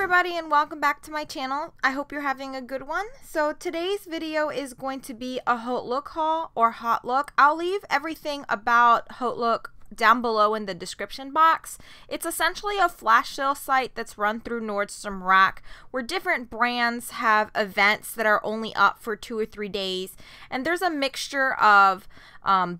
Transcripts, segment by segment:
everybody and welcome back to my channel. I hope you're having a good one. So today's video is going to be a Hautelook haul or hot look. I'll leave everything about Hautelook down below in the description box. It's essentially a flash sale site that's run through Nordstrom Rack where different brands have events that are only up for 2 or 3 days, and there's a mixture of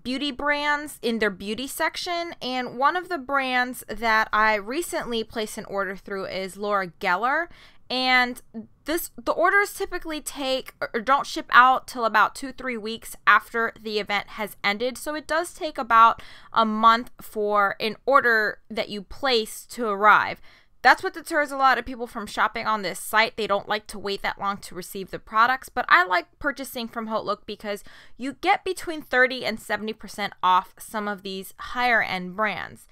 beauty brands in their beauty section, and one of the brands that I recently placed an order through is Laura Geller, and the orders typically take or don't ship out till about 2-3 weeks after the event has ended. So it does take about a month for an order that you place to arrive. That's what deters a lot of people from shopping on this site. They don't like to wait that long to receive the products, but I like purchasing from Hautelook because you get between 30 and 70% off some of these higher end brands.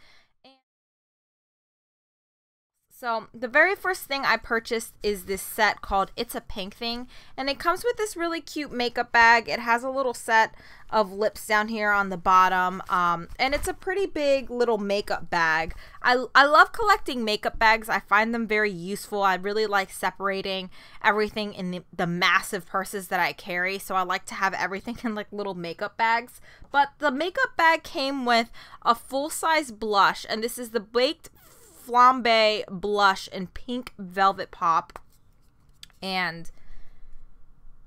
So the very first thing I purchased is this set called It's a Pink Thing, and it comes with this really cute makeup bag. It has a little set of lips down here on the bottom, and it's a pretty big little makeup bag. I love collecting makeup bags. I find them very useful. I really like separating everything in the massive purses that I carry, so I like to have everything in like little makeup bags. But the makeup bag came with a full-size blush, and this is the Baked Flambé blush in pink velvet pop, and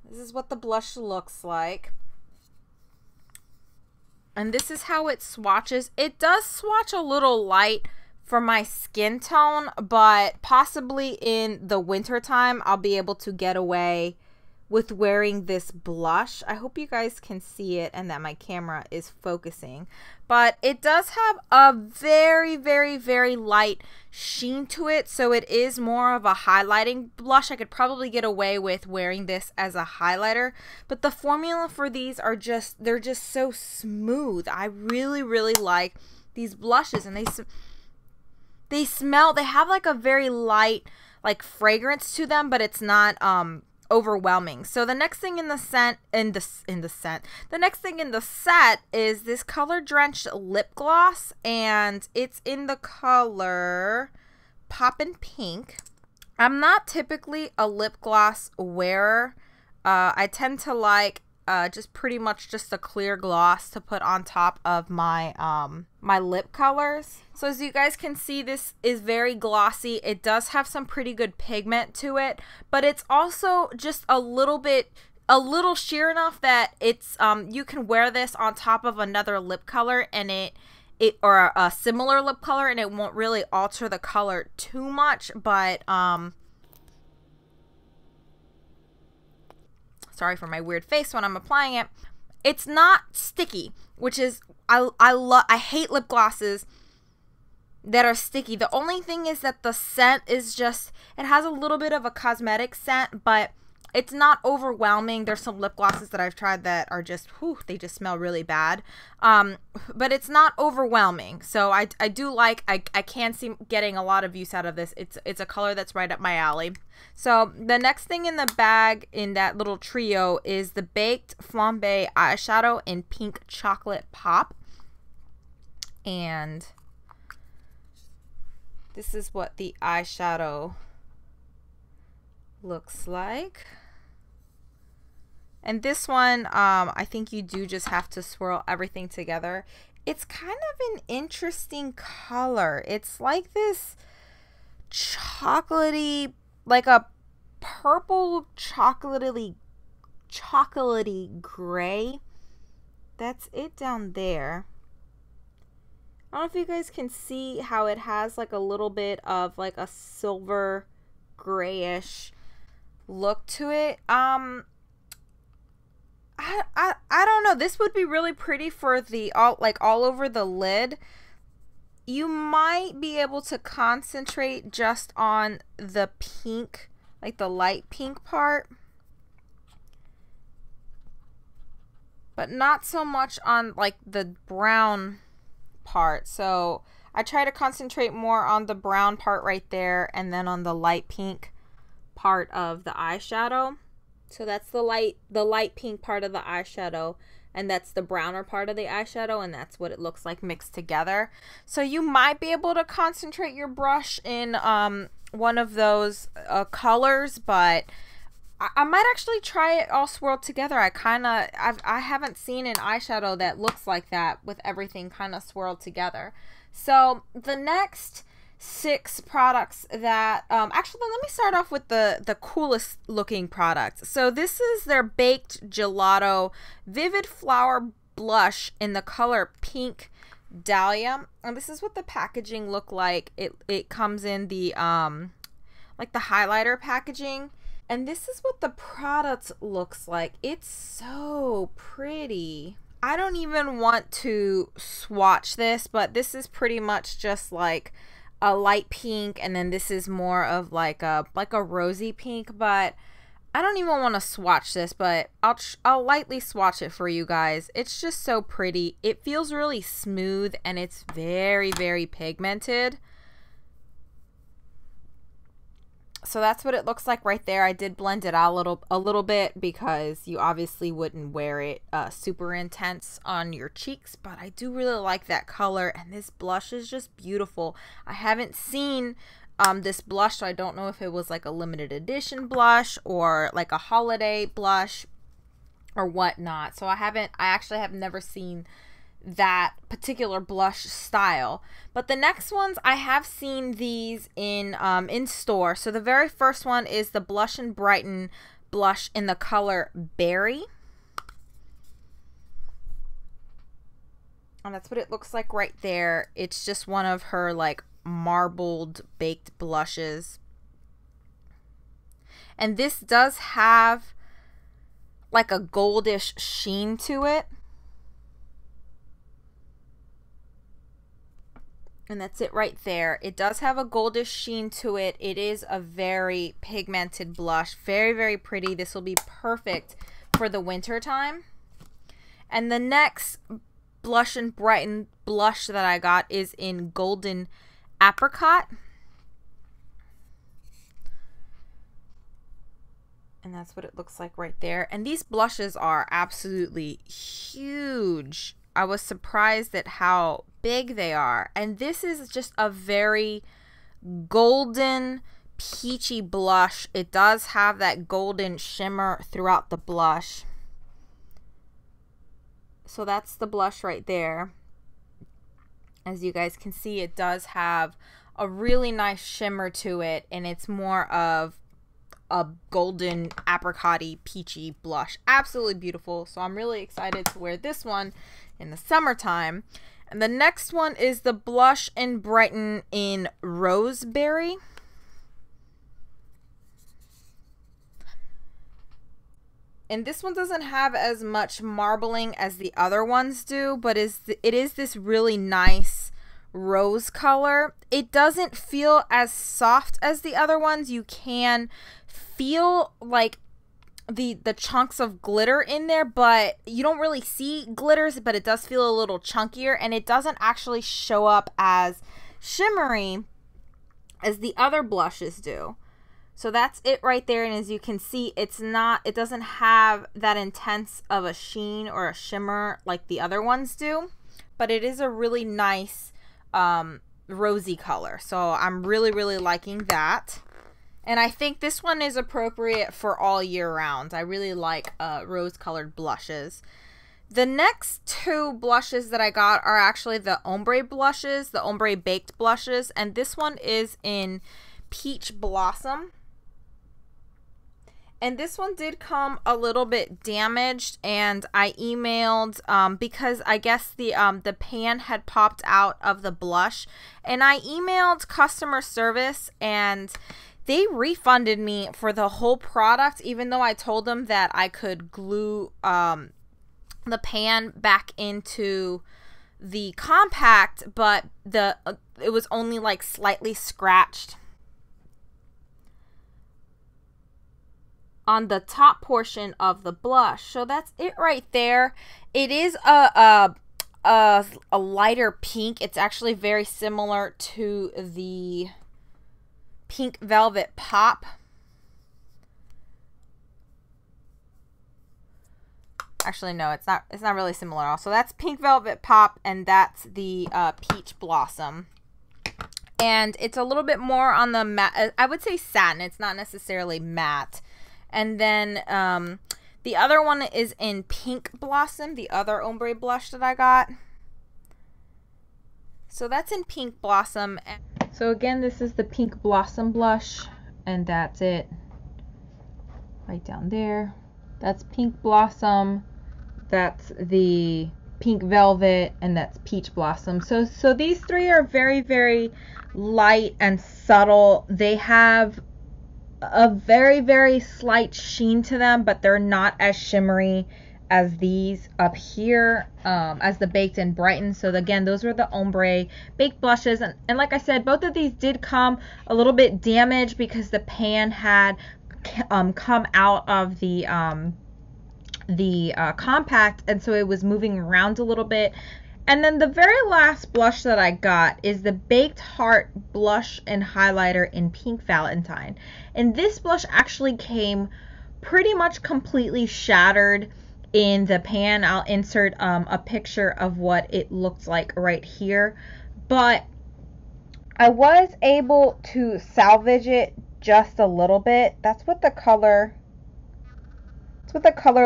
this is what the blush looks like, and this is how it swatches. It does swatch a little light for my skin tone, but possibly in the winter time I'll be able to get away with wearing this blush. I hope you guys can see it and that my camera is focusing. But it does have a very, very, very light sheen to it, so it is more of a highlighting blush. I could probably get away with wearing this as a highlighter, but the formula for these are just, they're just so smooth. I really, really like these blushes, and they smell, they have like a very light like fragrance to them, but it's not overwhelming. So the next thing in the scent the next thing in the set is this color drenched lip gloss, and it's in the color Poppin' Pink. I'm not typically a lip gloss wearer. I tend to like just pretty much just a clear gloss to put on top of my my lip colors. So as you guys can see, this is very glossy. It does have some pretty good pigment to it, but it's also just a little sheer enough that it's you can wear this on top of another lip color and it or a similar lip color, and it won't really alter the color too much. But sorry for my weird face when I'm applying it. It's not sticky, which is, I hate lip glosses that are sticky. The only thing is that the scent is just, it has a little bit of a cosmetic scent, but it's not overwhelming. There's some lip glosses that I've tried that are just, whew, they just smell really bad. But it's not overwhelming. So I do like, I can see getting a lot of use out of this. It's a color that's right up my alley. So the next thing in the bag in that little trio is the Baked Flambé eyeshadow in pink chocolate pop. And this is what the eyeshadow looks like. And this one, I think you do just have to swirl everything together. It's kind of an interesting color. It's like this chocolatey, like a purple chocolatey gray. That's it down there. I don't know if you guys can see how it has like a little bit of like a silver grayish look to it. I don't know, this would be really pretty for the all over the lid. You might be able to concentrate just on the pink, like the light pink part, but not so much on like the brown part. So I try to concentrate more on the brown part right there and then on the light pink part of the eyeshadow. So that's the light pink part of the eyeshadow, and that's the browner part of the eyeshadow, and that's what it looks like mixed together. So you might be able to concentrate your brush in one of those colors, but I might actually try it all swirled together. I haven't seen an eyeshadow that looks like that with everything kind of swirled together. So the next 6 products that, actually let me start off with the coolest looking product. So this is their Baked Gelato Vivid Flower Blush in the color Pink Dahlia. And this is what the packaging looked like. It comes in the, like the highlighter packaging. And this is what the product looks like. It's so pretty. I don't even want to swatch this, but this is pretty much just like a light pink, and then this is more of like a rosy pink. But I don't even want to swatch this, but I'll lightly swatch it for you guys. It's just so pretty. It feels really smooth, and it's very, very pigmented. So that's what it looks like right there. I did blend it out a little bit because you obviously wouldn't wear it super intense on your cheeks, but I do really like that color, and this blush is just beautiful. I haven't seen this blush, so I don't know if it was like a limited edition blush or like a holiday blush or whatnot. So I actually have never seen that particular blush style. But the next ones, I have seen these in store. So the very first one is the Blush-N-Brighten blush in the color Berry, and that's what it looks like right there. It's just one of her like marbled baked blushes, and this does have like a goldish sheen to it. And that's it right there. It does have a goldish sheen to it. It is a very pigmented blush. Very, very pretty. This will be perfect for the winter time. And the next Blush-N-Brighten blush that I got is in Golden Apricot. And that's what it looks like right there. And these blushes are absolutely huge. I was surprised at how big they are, and this is just a very golden peachy blush. It does have that golden shimmer throughout the blush. So that's the blush right there. As you guys can see, it does have a really nice shimmer to it, and it's more of a golden apricot-y peachy blush. Absolutely beautiful. So I'm really excited to wear this one in the summertime. And the next one is the Blush-N-Brighten in Roseberry. And this one doesn't have as much marbling as the other ones do, but it is this really nice rose color. It doesn't feel as soft as the other ones. You can feel like the chunks of glitter in there, but you don't really see glitters, but it does feel a little chunkier, and it doesn't actually show up as shimmery as the other blushes do. So that's it right there. And as you can see, it doesn't have that intense of a sheen or a shimmer like the other ones do, but it is a really nice rosy color. So I'm really, really liking that. And I think this one is appropriate for all year round. I really like rose-colored blushes. The next 2 blushes that I got are actually the Ombré blushes, the Ombré Baked blushes. And this one is in Peach Blossom. And this one did come a little bit damaged, and I emailed because I guess the pan had popped out of the blush. And I emailed customer service, and they refunded me for the whole product, even though I told them that I could glue the pan back into the compact, but it was only like slightly scratched on the top portion of the blush. So that's it right there. It is a lighter pink. It's actually very similar to the Pink Velvet Pop. Actually, no, it's not really similar at all. So that's Pink Velvet Pop, and that's the Peach Blossom. And it's a little bit more on the matte, I would say satin. It's not necessarily matte. And then the other one is in Pink Blossom, the other ombré blush that I got. So that's in Pink Blossom. So again, this is the Pink Blossom blush, and that's it right down there. That's Pink Blossom, that's the Pink Velvet, and that's Peach Blossom. So these three are very, very light and subtle. They have a very, very slight sheen to them, but they're not as shimmery as these up here, as the Baked and Brighten. So again, those were the ombre baked blushes. And like I said, both of these did come a little bit damaged because the pan had come out of the compact, and so it was moving around a little bit. And then the very last blush that I got is the Baked Heart blush and highlighter in Pink Valentine, and this blush actually came pretty much completely shattered in the pan. I'll insert a picture of what it looked like right here, but I was able to salvage it just a little bit. That's what the color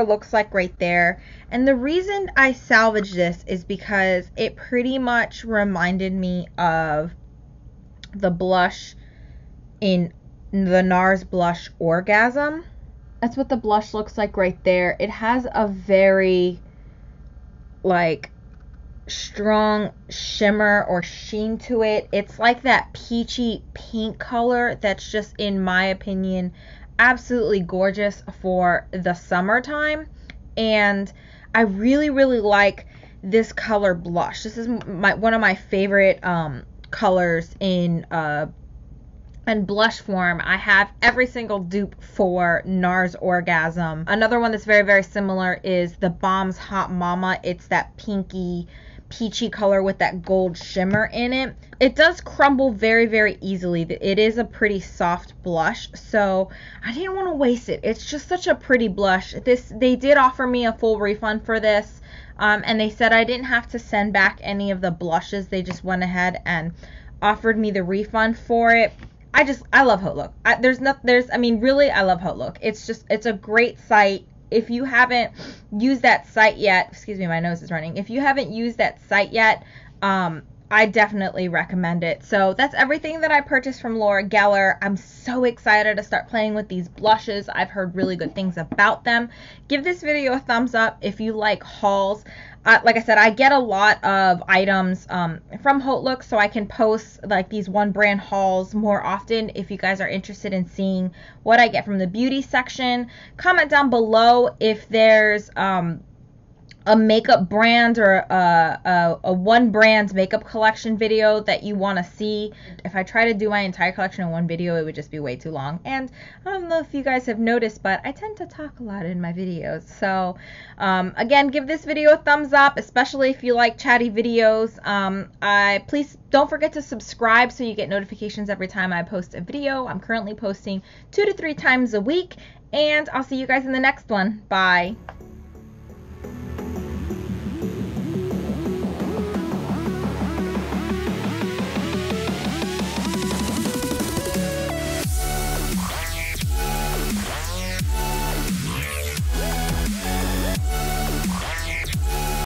looks like right there. And the reason I salvaged this is because it pretty much reminded me of the blush in the NARS blush Orgasm. That's what the blush looks like right there. It has a very like strong shimmer or sheen to it. It's like that peachy pink color that's just, in my opinion, absolutely gorgeous for the summertime. And I really, really like this color blush. This is one of my favorite colors in and blush form. I have every single dupe for NARS Orgasm. Another one that's very, very similar is the Balm's Hot Mama. It's that pinky peachy color with that gold shimmer in it. It does crumble very, very easily. It is a pretty soft blush, so I didn't want to waste it. It's just such a pretty blush. They did offer me a full refund for this, and they said I didn't have to send back any of the blushes. They just went ahead and offered me the refund for it. I love Hautelook. Really, I love Hautelook. It's a great site. If you haven't used that site yet, excuse me, my nose is running. If you haven't used that site yet, I definitely recommend it. So that's everything that I purchased from Laura Geller. I'm so excited to start playing with these blushes. I've heard really good things about them. Give this video a thumbs up if you like hauls. Like I said, I get a lot of items from Hautelook, so I can post like these one brand hauls more often. If you guys are interested in seeing what I get from the beauty section, comment down below if there's a makeup brand or a one brand makeup collection video that you want to see. If I try to do my entire collection in one video, it would just be way too long. And I don't know if you guys have noticed, but I tend to talk a lot in my videos. So again, give this video a thumbs up, especially if you like chatty videos. Please don't forget to subscribe so you get notifications every time I post a video. I'm currently posting 2 to 3 times a week, and I'll see you guys in the next one. Bye.